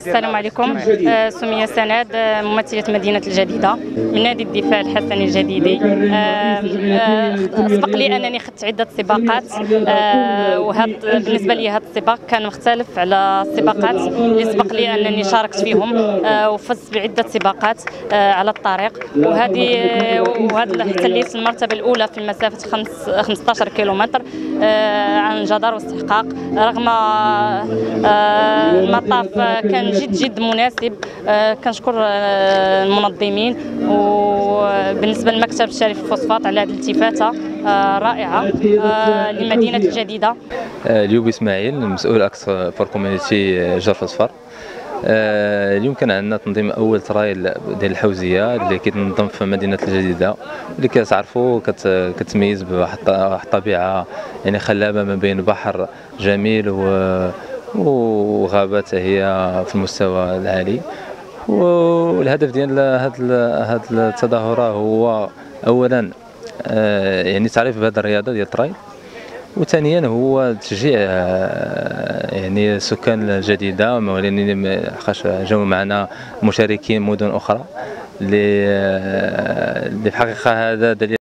السلام عليكم. سمية سناد، ممثلة مدينة الجديدة من نادي الدفاع الحسني الجديدي. سبق لي أنني خدت عدة سباقات، وهذا بالنسبة لي هذا السباق كان مختلف على السباقات اللي سبق لي أنني شاركت فيهم، وفزت بعدة سباقات على الطريق، وهذا احتليت المرتبة الأولى في مسافة 15 كيلومتر عن جدار واستحقاق، رغم المطاف كان جد مناسب. كنشكر المنظمين، وبالنسبه لمكتب الشريف الفوسفات على هذه الالتفاته رائعه لمدينه الجديده. اليوبي اسماعيل، مسؤول اكست فور كوميونيتي جرف اصفار. اليوم كان عندنا تنظيم اول ترايل ديال الحوزيه اللي كيتنظم في مدينه الجديده، اللي كتعرفوا كتميز بواحد الطبيعه يعني خلابه ما بين بحر جميل وغابات هي في المستوى العالي. والهدف ديال هاد التظاهره هو اولا يعني تعريف بهذه الرياضه ديال الترايل، وثانيا هو تشجيع يعني سكان الجديده، ولكن حقاش جاو معنا مشاركين مدن اخرى اللي في الحقيقه هذا دليل